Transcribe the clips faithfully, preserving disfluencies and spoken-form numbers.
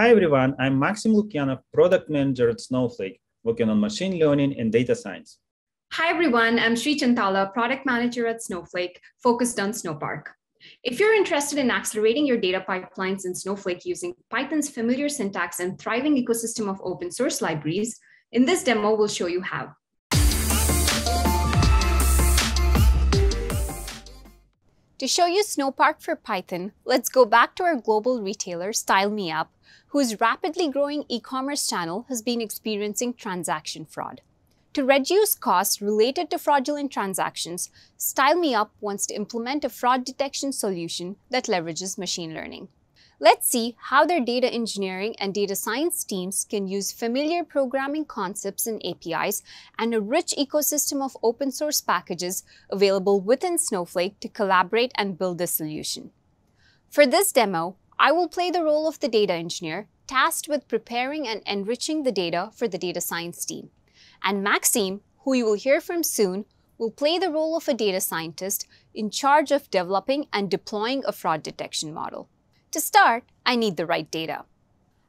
Hi everyone, I'm Maxim Lukianov, product manager at Snowflake, working on machine learning and data science. Hi everyone, I'm Shri Chantala, product manager at Snowflake, focused on Snowpark. If you're interested in accelerating your data pipelines in Snowflake using Python's familiar syntax and thriving ecosystem of open source libraries, in this demo, we'll show you how. To show you Snowpark for Python, let's go back to our global retailer, StyleMeUp, whose rapidly growing e-commerce channel has been experiencing transaction fraud. To reduce costs related to fraudulent transactions, StyleMeUp wants to implement a fraud detection solution that leverages machine learning. Let's see how their data engineering and data science teams can use familiar programming concepts and A P Is and a rich ecosystem of open source packages available within Snowflake to collaborate and build this solution. For this demo, I will play the role of the data engineer tasked with preparing and enriching the data for the data science team. And Maxim, who you will hear from soon, will play the role of a data scientist in charge of developing and deploying a fraud detection model. To start, I need the right data.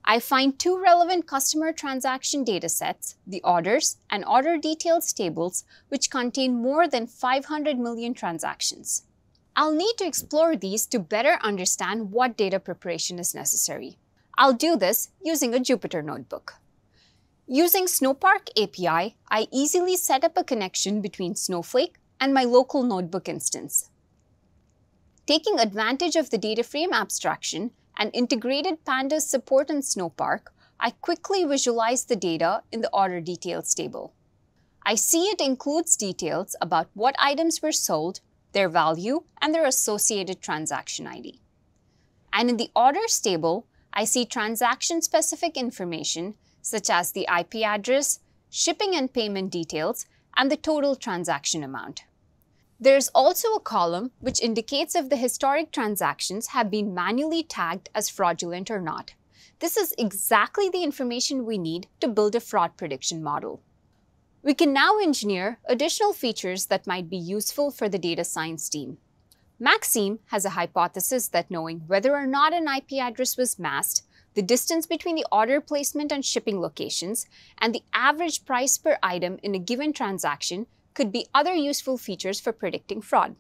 I find two relevant customer transaction datasets, the orders and order details tables, which contain more than five hundred million transactions. I'll need to explore these to better understand what data preparation is necessary. I'll do this using a Jupyter notebook. Using Snowpark A P I, I easily set up a connection between Snowflake and my local notebook instance. Taking advantage of the data frame abstraction and integrated Pandas support in Snowpark, I quickly visualize the data in the order details table. I see it includes details about what items were sold, their value, and their associated transaction I D. And in the orders table, I see transaction-specific information such as the I P address, shipping and payment details, and the total transaction amount. There's also a column which indicates if the historic transactions have been manually tagged as fraudulent or not. This is exactly the information we need to build a fraud prediction model. We can now engineer additional features that might be useful for the data science team. Maxim has a hypothesis that knowing whether or not an I P address was masked, the distance between the order placement and shipping locations, and the average price per item in a given transaction could be other useful features for predicting fraud.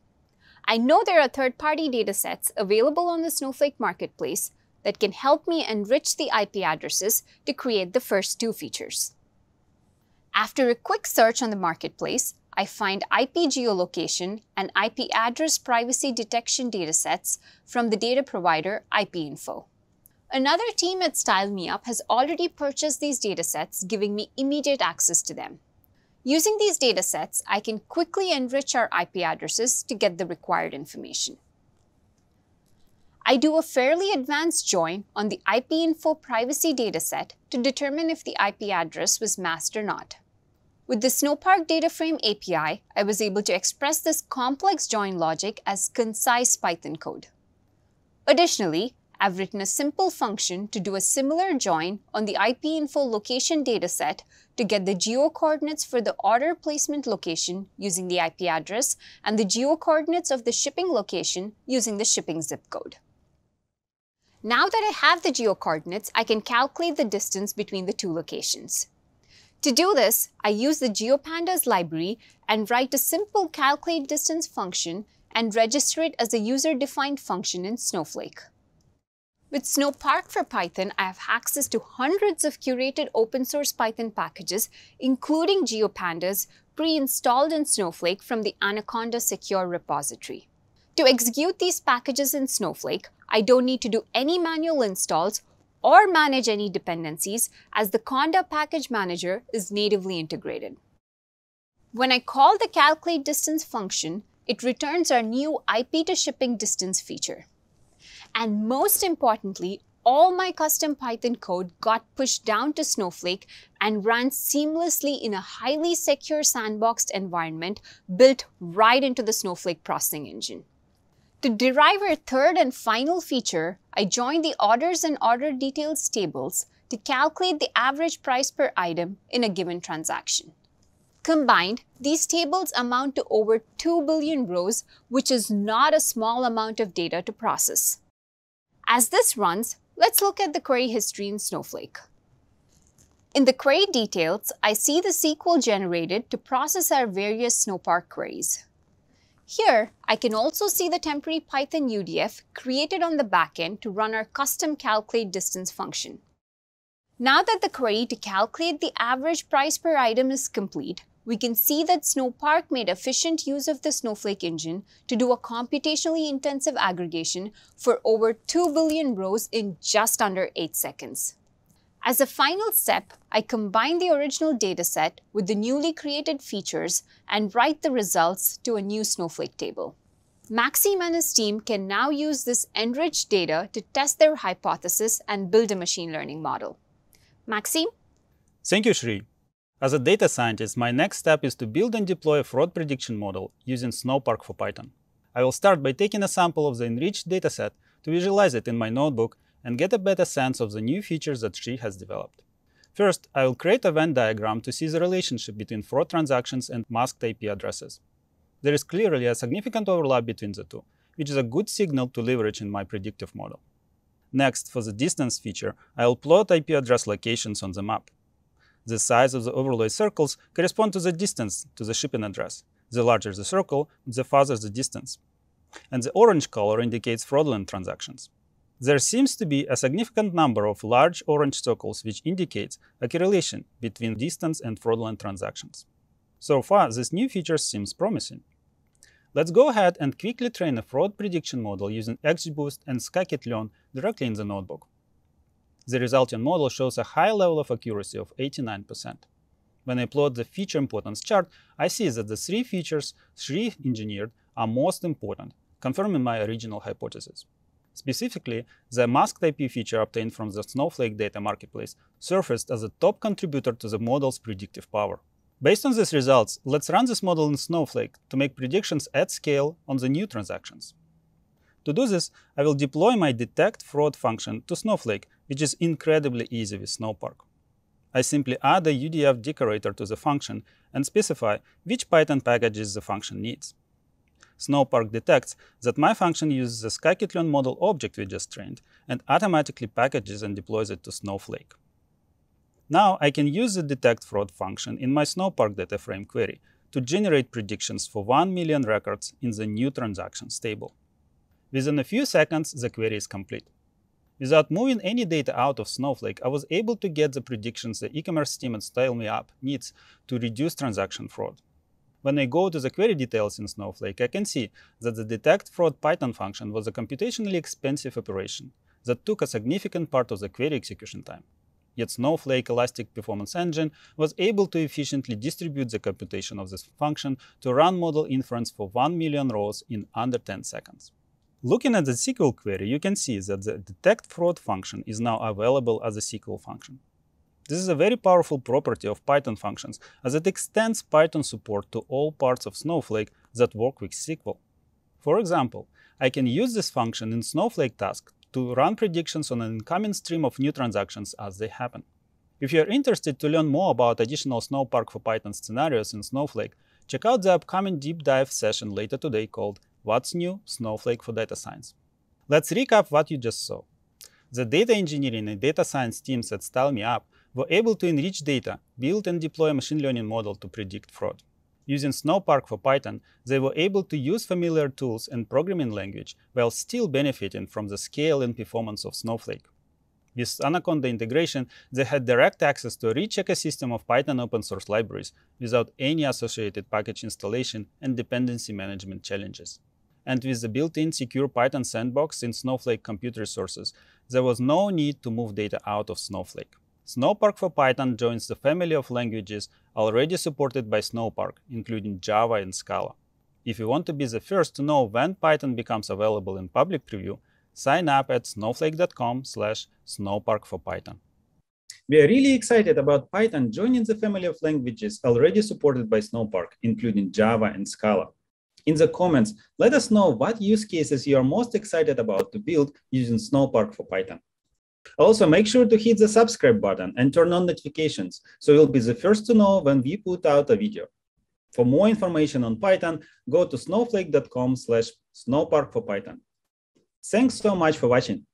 I know there are third-party datasets available on the Snowflake Marketplace that can help me enrich the I P addresses to create the first two features. After a quick search on the Marketplace, I find I P geolocation and I P address privacy detection datasets from the data provider ipinfo. Another team at StyleMeUp has already purchased these datasets, giving me immediate access to them. Using these datasets, I can quickly enrich our I P addresses to get the required information. I do a fairly advanced join on the ipinfo privacy dataset to determine if the I P address was masked or not. With the Snowpark data frame A P I, I was able to express this complex join logic as concise Python code. Additionally, I've written a simple function to do a similar join on the ipinfo location dataset to get the geo-coordinates for the order placement location using the I P address and the geo-coordinates of the shipping location using the shipping zip code. Now that I have the geo-coordinates, I can calculate the distance between the two locations. To do this, I use the GeoPandas library and write a simple calculate distance function and register it as a user-defined function in Snowflake. With Snowpark for Python, I have access to hundreds of curated open source Python packages, including GeoPandas, pre-installed in Snowflake from the Anaconda secure repository. To execute these packages in Snowflake, I don't need to do any manual installs or manage any dependencies, as the Conda package manager is natively integrated. When I call the calculate distance function, it returns our new I P to shipping distance feature. And most importantly, all my custom Python code got pushed down to Snowflake and ran seamlessly in a highly secure sandboxed environment built right into the Snowflake processing engine. To derive our third and final feature, I joined the orders and order details tables to calculate the average price per item in a given transaction. Combined, these tables amount to over two billion rows, which is not a small amount of data to process. As this runs, Let's look at the query history in Snowflake. In the query details, I see the S Q L generated to process our various Snowpark queries. Here, I can also see the temporary Python U D F created on the backend to run our custom calculate distance function. Now that the query to calculate the average price per item is complete, we can see that Snowpark made efficient use of the Snowflake engine to do a computationally intensive aggregation for over two billion rows in just under eight seconds. As a final step, I combine the original dataset with the newly created features and write the results to a new Snowflake table. Maxim and his team can now use this enriched data to test their hypothesis and build a machine learning model. Maxim? Thank you, Shri. As a data scientist, my next step is to build and deploy a fraud prediction model using Snowpark for Python. I will start by taking a sample of the enriched dataset to visualize it in my notebook and get a better sense of the new features that Shri has developed. First, I will create a Venn diagram to see the relationship between fraud transactions and masked I P addresses. There is clearly a significant overlap between the two, which is a good signal to leverage in my predictive model. Next, for the distance feature, I will plot I P address locations on the map. The size of the overlay circles correspond to the distance to the shipping address. The larger the circle, the farther the distance. And the orange color indicates fraudulent transactions. There seems to be a significant number of large orange circles, which indicates a correlation between distance and fraudulent transactions. So far, this new feature seems promising. Let's go ahead and quickly train a fraud prediction model using XGBoost and scikit-learn directly in the notebook. The resulting model shows a high level of accuracy of eighty-nine percent. When I plot the feature importance chart, I see that the three features Shri engineered are most important, confirming my original hypothesis. Specifically, the masked I P feature obtained from the Snowflake data marketplace surfaced as a top contributor to the model's predictive power. Based on these results, let's run this model in Snowflake to make predictions at scale on the new transactions. To do this, I will deploy my detect fraud function to Snowflake, which is incredibly easy with Snowpark. I simply add a U D F decorator to the function and specify which Python packages the function needs. Snowpark detects that my function uses the scikit-learn model object we just trained and automatically packages and deploys it to Snowflake. Now I can use the detect fraud function in my Snowpark data frame query to generate predictions for one million records in the new transactions table. Within a few seconds, the query is complete. Without moving any data out of Snowflake, I was able to get the predictions the e-commerce team at StyleMeUp needs to reduce transaction fraud. When I go to the query details in Snowflake, I can see that the detect fraud Python function was a computationally expensive operation that took a significant part of the query execution time. Yet Snowflake Elastic Performance Engine was able to efficiently distribute the computation of this function to run model inference for one million rows in under ten seconds. Looking at the S Q L query, you can see that the detect fraud function is now available as a S Q L function. This is a very powerful property of Python functions, as it extends Python support to all parts of Snowflake that work with S Q L. For example, I can use this function in Snowflake task to run predictions on an incoming stream of new transactions as they happen. If you are interested to learn more about additional Snowpark for Python scenarios in Snowflake, check out the upcoming deep dive session later today called What's New? Snowflake for Data Science. Let's recap what you just saw. The data engineering and data science teams at StyleMeUp were able to enrich data, build and deploy a machine learning model to predict fraud. Using Snowpark for Python, they were able to use familiar tools and programming language while still benefiting from the scale and performance of Snowflake. With Anaconda integration, they had direct access to a rich ecosystem of Python open source libraries without any associated package installation and dependency management challenges. And with the built-in secure Python sandbox in Snowflake compute resources, there was no need to move data out of Snowflake. Snowpark for Python joins the family of languages already supported by Snowpark, including Java and Scala. If you want to be the first to know when Python becomes available in public preview, sign up at snowflake dot com slash snowpark for python. We are really excited about Python joining the family of languages already supported by Snowpark, including Java and Scala. In the comments, let us know what use cases you are most excited about to build using Snowpark for Python. Also, make sure to hit the subscribe button and turn on notifications, so you'll be the first to know when we put out a video. For more information on Python, go to snowflake dot com slash snowpark for python. Thanks so much for watching.